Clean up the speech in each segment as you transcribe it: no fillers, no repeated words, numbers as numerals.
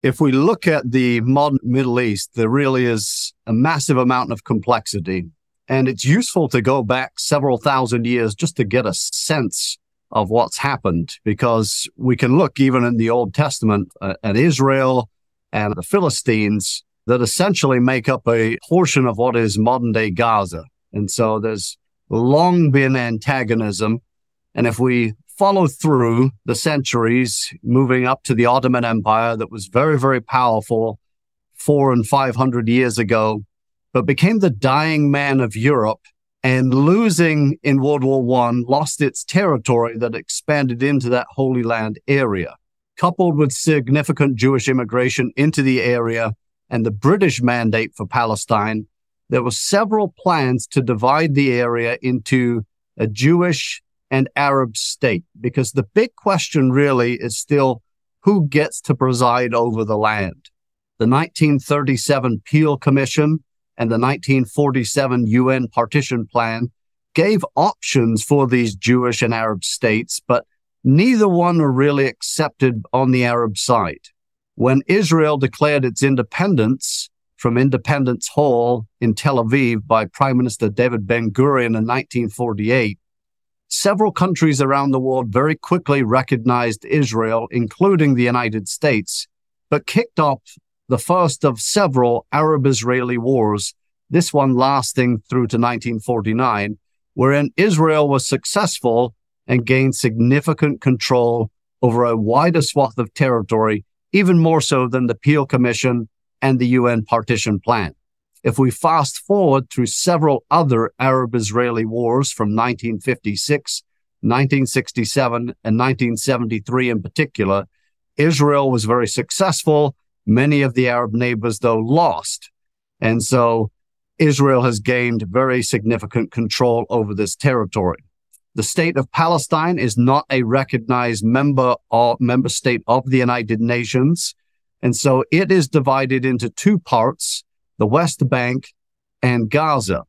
If we look at the modern Middle East, there really is a massive amount of complexity. And it's useful to go back several thousand years just to get a sense of what's happened, because we can look even in the Old Testament at Israel and the Philistines that essentially make up a portion of what is modern-day Gaza. And so there's long been antagonism. And if we follow through the centuries, moving up to the Ottoman Empire that was very, very powerful 400 and 500 years ago, but became the dying man of Europe, and losing in World War I, lost its territory that expanded into that Holy Land area, coupled with significant Jewish immigration into the area and the British mandate for Palestine. There were several plans to divide the area into a Jewish and Arab state, because the big question really is still who gets to preside over the land. The 1937 Peel Commission and the 1947 UN Partition Plan gave options for these Jewish and Arab states, but neither one were really accepted on the Arab side. When Israel declared its independence from Independence Hall in Tel Aviv by Prime Minister David Ben-Gurion in 1948, several countries around the world very quickly recognized Israel, including the United States, but kicked off the first of several Arab-Israeli wars, this one lasting through to 1949, wherein Israel was successful and gained significant control over a wider swath of territory, even more so than the Peel Commission and the UN Partition Plan. If we fast forward through several other Arab-Israeli wars from 1956, 1967, and 1973 in particular, Israel was very successful. Many of the Arab neighbors, though, lost. And so Israel has gained very significant control over this territory. The state of Palestine is not a recognized member or member state of the United Nations. And so it is divided into two parts, the West Bank and Gaza.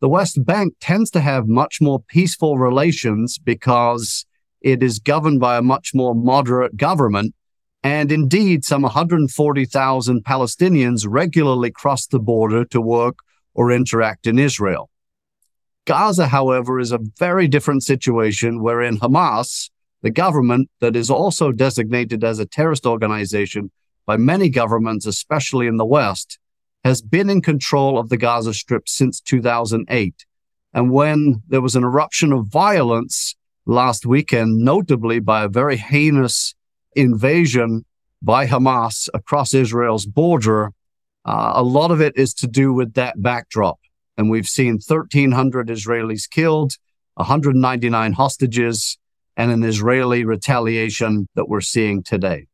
The West Bank tends to have much more peaceful relations because it is governed by a much more moderate government. And indeed, some 140,000 Palestinians regularly cross the border to work or interact in Israel. Gaza, however, is a very different situation wherein Hamas, the government that is also designated as a terrorist organization by many governments, especially in the West, has been in control of the Gaza Strip since 2008. And when there was an eruption of violence last weekend, notably by a very heinous invasion by Hamas across Israel's border, a lot of it is to do with that backdrop. And we've seen 1,300 Israelis killed, 199 hostages, and an Israeli retaliation that we're seeing today.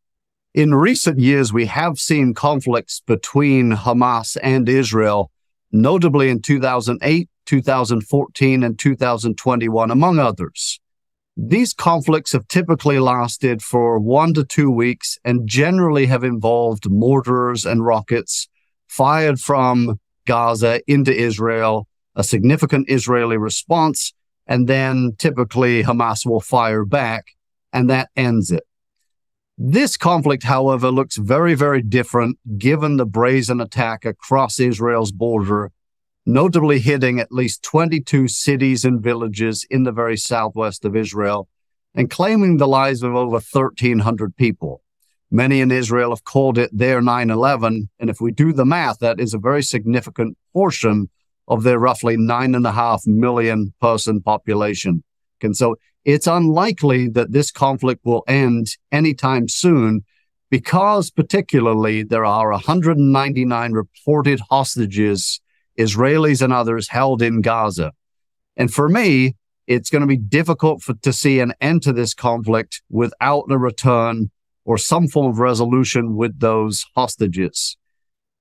In recent years, we have seen conflicts between Hamas and Israel, notably in 2008, 2014, and 2021, among others. These conflicts have typically lasted for 1 to 2 weeks and generally have involved mortars and rockets fired from Gaza into Israel, a significant Israeli response, and then typically Hamas will fire back, and that ends it. This conflict, however, looks very, very different given the brazen attack across Israel's border, notably hitting at least 22 cities and villages in the very southwest of Israel and claiming the lives of over 1,300 people. Many in Israel have called it their 9/11, and if we do the math, that is a very significant portion of their roughly 9.5 million person population. And so it's unlikely that this conflict will end anytime soon, because particularly there are 199 reported hostages, Israelis and others, held in Gaza. And for me, it's going to be difficult to see an end to this conflict without a return or some form of resolution with those hostages.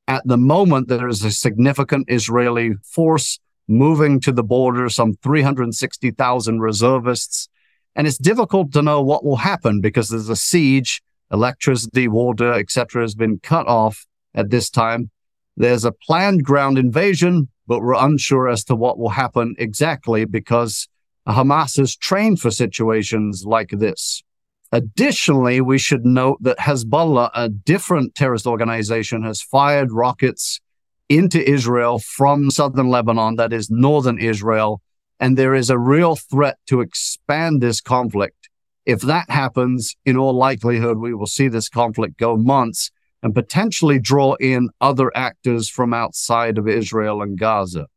At the moment, there is a significant Israeli force moving to the border, some 360,000 reservists. And it's difficult to know what will happen because there's a siege, electricity, water, etc. has been cut off at this time. There's a planned ground invasion, but we're unsure as to what will happen exactly because Hamas is trained for situations like this. Additionally, we should note that Hezbollah, a different terrorist organization, has fired rockets into Israel from southern Lebanon, that is northern Israel, and there is a real threat to expand this conflict. If that happens, in all likelihood, we will see this conflict go months and potentially draw in other actors from outside of Israel and Gaza.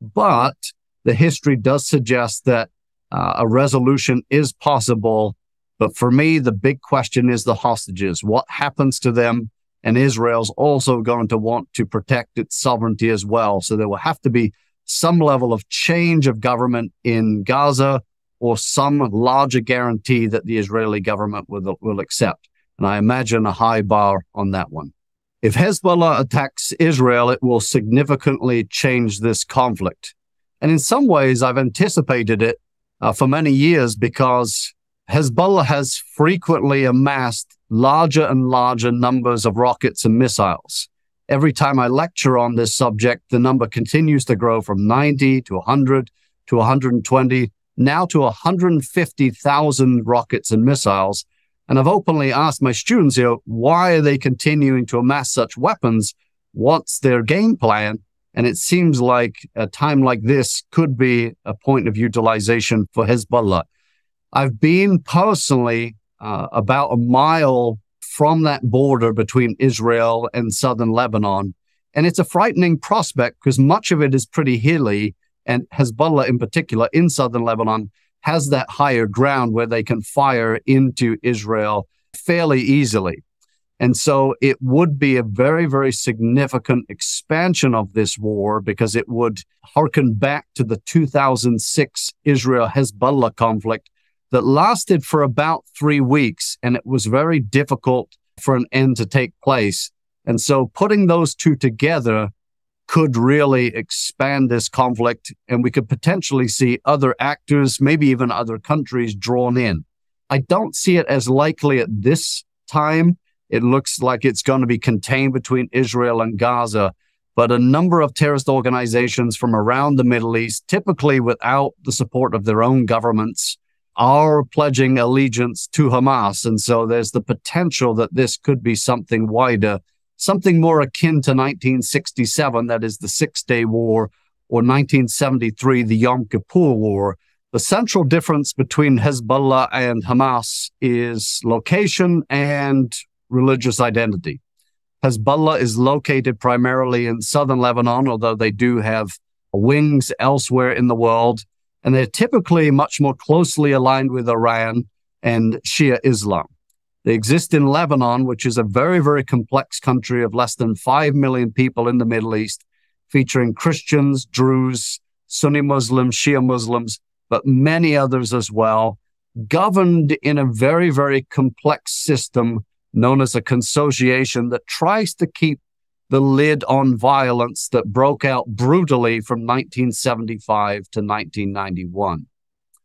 But the history does suggest that a resolution is possible. But for me, the big question is the hostages. What happens to them? And Israel's also going to want to protect its sovereignty as well. So there will have to be some level of change of government in Gaza or some larger guarantee that the Israeli government will accept. And I imagine a high bar on that one. If Hezbollah attacks Israel, it will significantly change this conflict. And in some ways, I've anticipated it for many years because Hezbollah has frequently amassed larger and larger numbers of rockets and missiles. Every time I lecture on this subject, the number continues to grow from 90 to 100 to 120, now to 150,000 rockets and missiles. And I've openly asked my students here, why are they continuing to amass such weapons? What's their game plan? And it seems like a time like this could be a point of utilization for Hezbollah. I've been personally about a mile from that border between Israel and southern Lebanon. And it's a frightening prospect because much of it is pretty hilly. And Hezbollah in particular in southern Lebanon has that higher ground where they can fire into Israel fairly easily. And so it would be a very, very significant expansion of this war because it would harken back to the 2006 Israel-Hezbollah conflict that lasted for about 3 weeks, and it was very difficult for an end to take place. And so putting those two together could really expand this conflict, and we could potentially see other actors, maybe even other countries drawn in. I don't see it as likely at this time. It looks like it's going to be contained between Israel and Gaza, but a number of terrorist organizations from around the Middle East, typically without the support of their own governments, are pledging allegiance to Hamas. And so there's the potential that this could be something wider, something more akin to 1967, that is the Six-Day War, or 1973, the Yom Kippur War. The central difference between Hezbollah and Hamas is location and religious identity. Hezbollah is located primarily in southern Lebanon, although they do have wings elsewhere in the world, and they're typically much more closely aligned with Iran and Shia Islam. They exist in Lebanon, which is a very, very complex country of less than 5 million people in the Middle East, featuring Christians, Druze, Sunni Muslims, Shia Muslims, but many others as well, governed in a very, very complex system known as a consociation that tries to keep the lid on violence that broke out brutally from 1975 to 1991.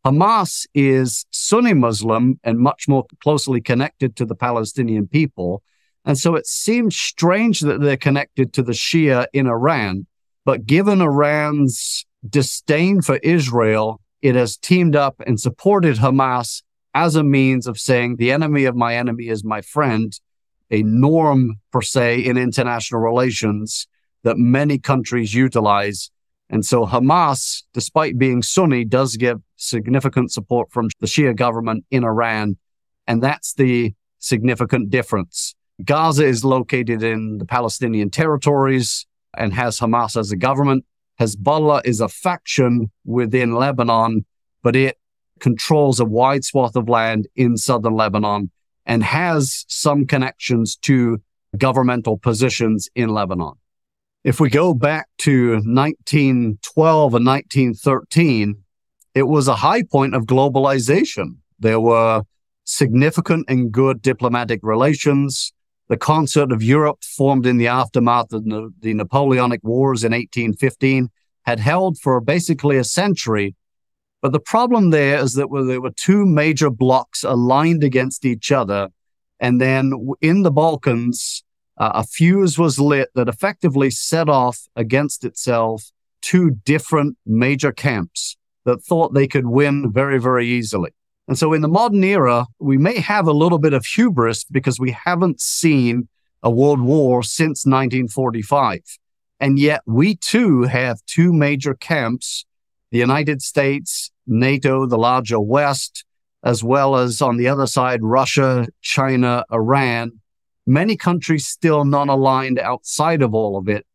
Hamas is Sunni Muslim and much more closely connected to the Palestinian people. And so it seems strange that they're connected to the Shia in Iran. But given Iran's disdain for Israel, it has teamed up and supported Hamas as a means of saying the enemy of my enemy is my friend, a norm per se in international relations that many countries utilize. And so Hamas, despite being Sunni, does give significant support from the Shia government in Iran. And that's the significant difference. Gaza is located in the Palestinian territories and has Hamas as a government. Hezbollah is a faction within Lebanon, but it controls a wide swath of land in southern Lebanon and has some connections to governmental positions in Lebanon. If we go back to 1912 and 1913, it was a high point of globalization. There were significant and good diplomatic relations. The Concert of Europe, formed in the aftermath of the Napoleonic Wars in 1815, had held for basically a century. But the problem there is that there were two major blocs aligned against each other. And then in the Balkans, a fuse was lit that effectively set off against itself two different major camps that thought they could win very, very easily. And so in the modern era, we may have a little bit of hubris because we haven't seen a world war since 1945. And yet we too have two major camps, the United States, NATO, the larger West, as well as on the other side, Russia, China, Iran, many countries still non-aligned outside of all of it.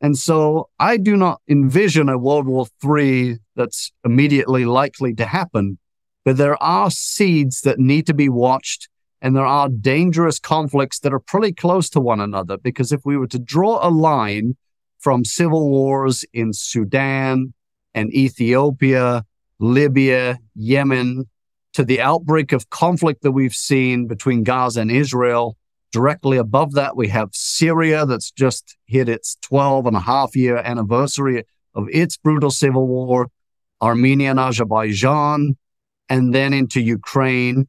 And so I do not envision a World War III that's immediately likely to happen, but there are seeds that need to be watched, and there are dangerous conflicts that are pretty close to one another, because if we were to draw a line from civil wars in Sudan and Ethiopia, Libya, Yemen, to the outbreak of conflict that we've seen between Gaza and Israel. Directly above that, we have Syria that's just hit its 12-and-a-half-year anniversary of its brutal civil war, Armenia and Azerbaijan, and then into Ukraine.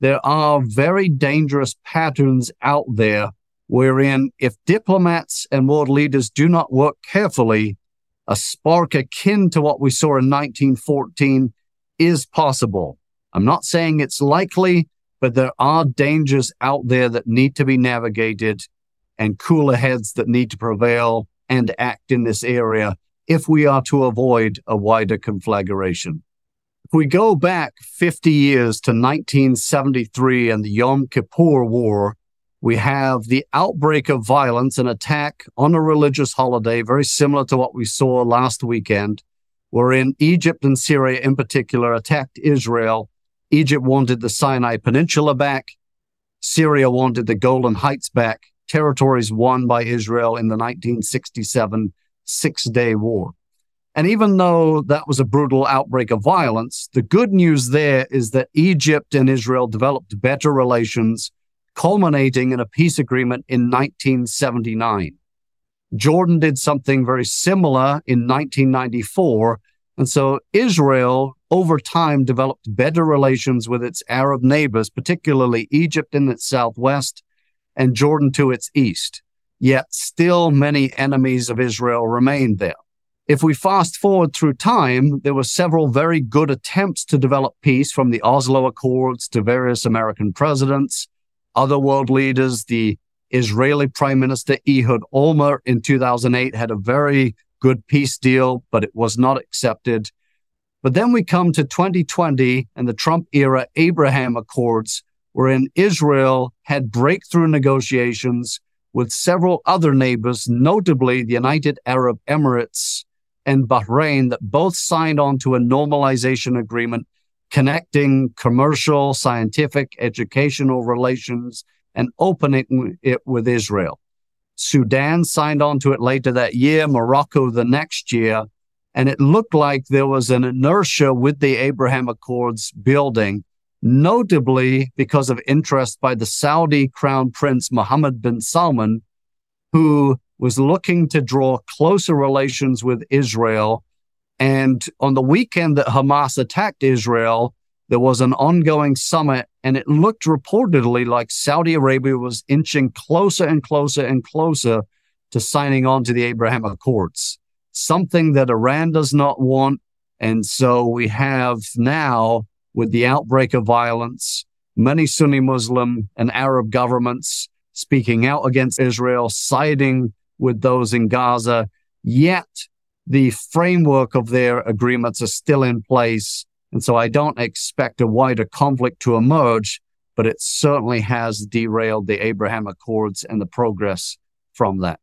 There are very dangerous patterns out there wherein if diplomats and world leaders do not work carefully, a spark akin to what we saw in 1914 is possible. I'm not saying it's likely, but there are dangers out there that need to be navigated and cooler heads that need to prevail and act in this area if we are to avoid a wider conflagration. If we go back 50 years to 1973 and the Yom Kippur War, we have the outbreak of violence, an attack on a religious holiday, very similar to what we saw last weekend, wherein Egypt and Syria in particular attacked Israel. Egypt wanted the Sinai Peninsula back. Syria wanted the Golan Heights back, territories won by Israel in the 1967 Six-Day War. And even though that was a brutal outbreak of violence, the good news there is that Egypt and Israel developed better relations, culminating in a peace agreement in 1979. Jordan did something very similar in 1994, and so Israel, over time, developed better relations with its Arab neighbors, particularly Egypt in its southwest and Jordan to its east. Yet still many enemies of Israel remained there. If we fast forward through time, there were several very good attempts to develop peace, from the Oslo Accords to various American presidents, other world leaders. The Israeli Prime Minister Ehud Olmert in 2008 had a very good peace deal, but it was not accepted. But then we come to 2020 and the Trump-era Abraham Accords, wherein Israel had breakthrough negotiations with several other neighbors, notably the United Arab Emirates and Bahrain, that both signed on to a normalization agreement connecting commercial, scientific, educational relations and opening it with Israel. Sudan signed on to it later that year, Morocco the next year. And it looked like there was an inertia with the Abraham Accords building, notably because of interest by the Saudi Crown Prince Mohammed bin Salman, who was looking to draw closer relations with Israel. And on the weekend that Hamas attacked Israel, there was an ongoing summit, and it looked reportedly like Saudi Arabia was inching closer and closer and closer to signing on to the Abraham Accords, something that Iran does not want. And so we have now, with the outbreak of violence, many Sunni Muslim and Arab governments speaking out against Israel, siding with those in Gaza, yet the framework of their agreements are still in place. And so I don't expect a wider conflict to emerge, but it certainly has derailed the Abraham Accords and the progress from that.